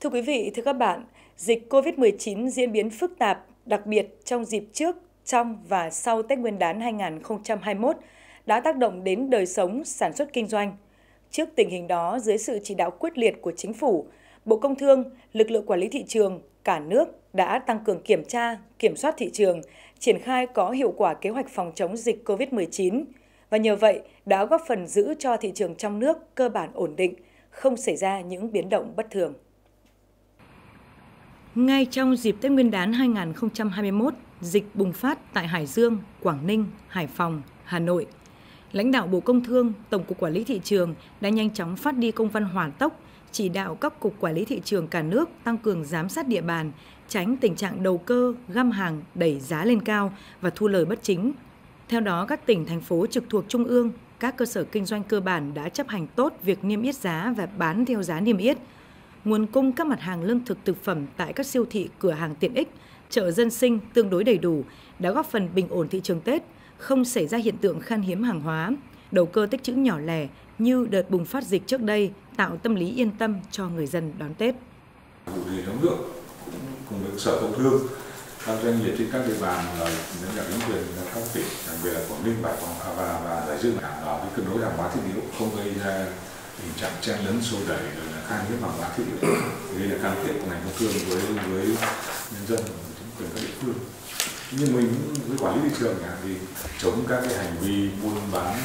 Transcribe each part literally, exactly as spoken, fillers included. Thưa quý vị, thưa các bạn, dịch Covid mười chín diễn biến phức tạp, đặc biệt trong dịp trước, trong và sau Tết Nguyên đán hai nghìn không trăm hai mươi mốt đã tác động đến đời sống, sản xuất kinh doanh. Trước tình hình đó, dưới sự chỉ đạo quyết liệt của Chính phủ, Bộ Công Thương, lực lượng quản lý thị trường, cả nước đã tăng cường kiểm tra, kiểm soát thị trường, triển khai có hiệu quả kế hoạch phòng chống dịch Covid mười chín và nhờ vậy đã góp phần giữ cho thị trường trong nước cơ bản ổn định, không xảy ra những biến động bất thường. Ngay trong dịp Tết Nguyên đán hai nghìn không trăm hai mươi mốt, dịch bùng phát tại Hải Dương, Quảng Ninh, Hải Phòng, Hà Nội. Lãnh đạo Bộ Công Thương, Tổng Cục Quản lý Thị trường đã nhanh chóng phát đi công văn hỏa tốc, chỉ đạo các cục quản lý thị trường cả nước tăng cường giám sát địa bàn, tránh tình trạng đầu cơ, găm hàng, đẩy giá lên cao và thu lời bất chính. Theo đó, các tỉnh, thành phố trực thuộc Trung ương, các cơ sở kinh doanh cơ bản đã chấp hành tốt việc niêm yết giá và bán theo giá niêm yết. Nguồn cung các mặt hàng lương thực thực phẩm tại các siêu thị, cửa hàng tiện ích, chợ dân sinh tương đối đầy đủ, đã góp phần bình ổn thị trường Tết, không xảy ra hiện tượng khan hiếm hàng hóa, đầu cơ tích trữ nhỏ lẻ như đợt bùng phát dịch trước đây, tạo tâm lý yên tâm cho người dân đón Tết. Bộ Y tế trong nước cũng cùng với Sở Công Thương, các doanh nghiệp trên các địa bàn là những nhà chính quyền các tỉnh, đặc biệt là Quảng Ninh, Hải Phòng và và Hải Dương đảm bảo cái cân đối hàng hóa thiết yếu, không gây ra tình trạng chen lấn xô đẩy rồi là khan hiếm hàng hóa thiết yếu. Đây là cam kết của ngành công thương với với nhân dân, chính quyền các địa phương. Nhưng mình với quản lý thị trường thì chống các cái hành vi buôn bán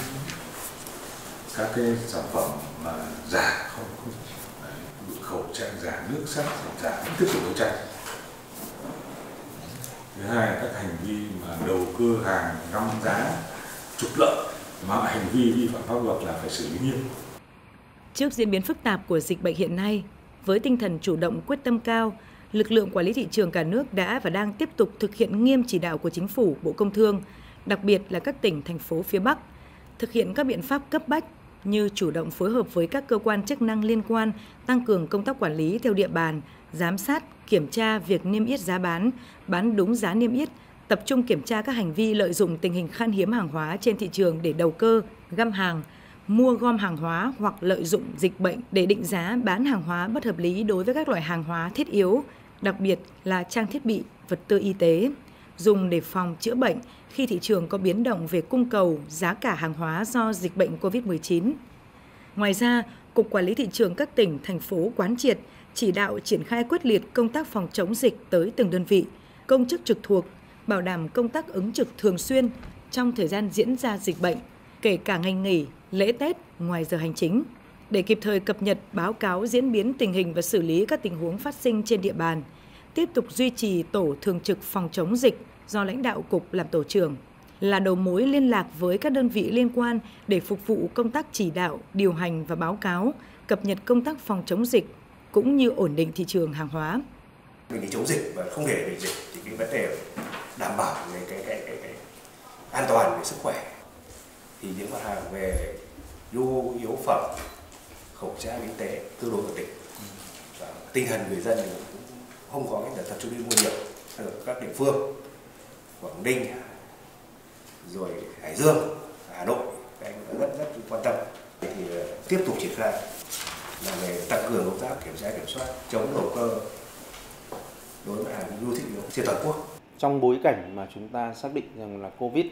các cái sản phẩm mà giả, không, không đấy, khẩu trang giả, nước sắt giả, tiếp tục đấu tranh. Thứ hai là các hành vi mà đầu cơ hàng, găm giá, trục lợi, mà hành vi vi phạm pháp luật là phải xử lý nghiêm. Trước diễn biến phức tạp của dịch bệnh hiện nay, với tinh thần chủ động, quyết tâm cao, lực lượng quản lý thị trường cả nước đã và đang tiếp tục thực hiện nghiêm chỉ đạo của Chính phủ, Bộ Công Thương, đặc biệt là các tỉnh, thành phố phía Bắc, thực hiện các biện pháp cấp bách như chủ động phối hợp với các cơ quan chức năng liên quan, tăng cường công tác quản lý theo địa bàn, giám sát, kiểm tra việc niêm yết giá bán, bán đúng giá niêm yết, tập trung kiểm tra các hành vi lợi dụng tình hình khan hiếm hàng hóa trên thị trường để đầu cơ, găm hàng, mua gom hàng hóa hoặc lợi dụng dịch bệnh để định giá bán hàng hóa bất hợp lý đối với các loại hàng hóa thiết yếu, đặc biệt là trang thiết bị, vật tư y tế, dùng để phòng chữa bệnh khi thị trường có biến động về cung cầu, giá cả hàng hóa do dịch bệnh Covid mười chín. Ngoài ra, Cục Quản lý Thị trường các tỉnh, thành phố quán triệt, chỉ đạo triển khai quyết liệt công tác phòng chống dịch tới từng đơn vị, công chức trực thuộc, bảo đảm công tác ứng trực thường xuyên trong thời gian diễn ra dịch bệnh, kể cả ngày nghỉ, lễ Tết, ngoài giờ hành chính, để kịp thời cập nhật báo cáo diễn biến tình hình và xử lý các tình huống phát sinh trên địa bàn, tiếp tục duy trì tổ thường trực phòng chống dịch do lãnh đạo cục làm tổ trưởng, là đầu mối liên lạc với các đơn vị liên quan để phục vụ công tác chỉ đạo, điều hành và báo cáo, cập nhật công tác phòng chống dịch cũng như ổn định thị trường hàng hóa. Mình đi chống dịch và không để bị dịch thì cái vấn đề đảm bảo về cái, cái, cái, cái an toàn về sức khỏe thì những mặt hàng về nhu yếu phẩm, khẩu trang y tế tương đối ổn định. Và tinh thần người dân cũng không có cái tập trung đi mua nhiều ở các địa phương Quảng Ninh, rồi Hải Dương, Hà Nội, các anh rất rất quan tâm. Thì tiếp tục triển khai là về tăng cường công tác kiểm tra kiểm soát chống đầu cơ đối với hàng nhu thiết yếu trên toàn quốc. Trong bối cảnh mà chúng ta xác định rằng là Covid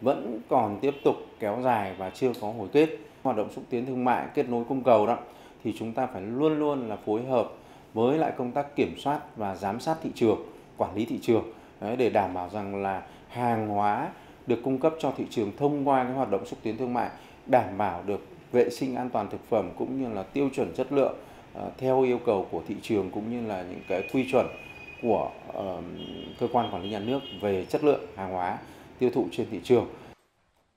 vẫn còn tiếp tục kéo dài và chưa có hồi kết, hoạt động xúc tiến thương mại, kết nối cung cầu đó, thì chúng ta phải luôn luôn là phối hợp với lại công tác kiểm soát và giám sát thị trường, quản lý thị trường đấy, để đảm bảo rằng là hàng hóa được cung cấp cho thị trường thông qua cái hoạt động xúc tiến thương mại đảm bảo được vệ sinh an toàn thực phẩm cũng như là tiêu chuẩn chất lượng uh, theo yêu cầu của thị trường cũng như là những cái quy chuẩn của uh, cơ quan quản lý nhà nước về chất lượng hàng hóa tiêu thụ trên thị trường.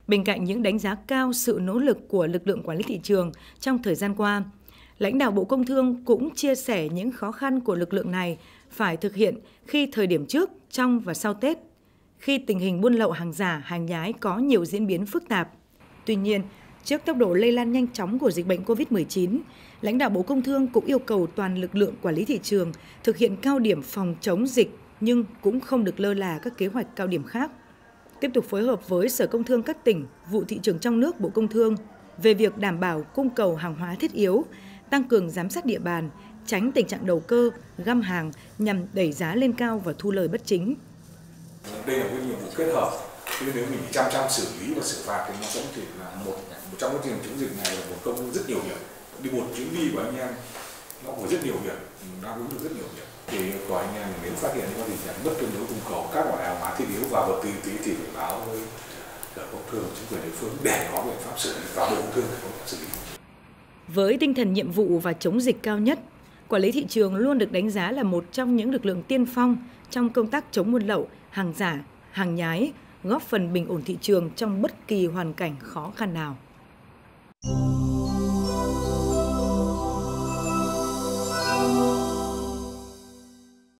Bên cạnh những đánh giá cao sự nỗ lực của lực lượng quản lý thị trường trong thời gian qua, lãnh đạo Bộ Công Thương cũng chia sẻ những khó khăn của lực lượng này phải thực hiện khi thời điểm trước, trong và sau Tết, khi tình hình buôn lậu hàng giả, hàng nhái có nhiều diễn biến phức tạp. Tuy nhiên, trước tốc độ lây lan nhanh chóng của dịch bệnh Covid mười chín, lãnh đạo Bộ Công Thương cũng yêu cầu toàn lực lượng quản lý thị trường thực hiện cao điểm phòng chống dịch nhưng cũng không được lơ là các kế hoạch cao điểm khác. Tiếp tục phối hợp với Sở Công Thương các tỉnh, vụ thị trường trong nước Bộ Công Thương về việc đảm bảo cung cầu hàng hóa thiết yếu, tăng cường giám sát địa bàn, tránh tình trạng đầu cơ, găm hàng nhằm đẩy giá lên cao và thu lời bất chính. Đây là cái nhiệm vụ kết hợp, chứ nếu mình chăm chăm xử lý và xử phạt thì nó cũng chỉ là một, một trong quá trình chống dịch này là một công rất nhiều việc. Đi một chuyến đi của anh em nó có rất nhiều việc, đáp ứng được rất nhiều việc. Thì của anh em nếu phát hiện những tình trạng bất cân đối cung cầu các loại hàng hóa thiết yếu và vật tư tí thì phải báo với Bộ Công Thương, chính quyền địa phương để có biện pháp xử lý, và Bộ Công Thương để có biện pháp xử lý. Với tinh thần nhiệm vụ và chống dịch cao nhất, quản lý thị trường luôn được đánh giá là một trong những lực lượng tiên phong trong công tác chống buôn lậu, hàng giả, hàng nhái, góp phần bình ổn thị trường trong bất kỳ hoàn cảnh khó khăn nào.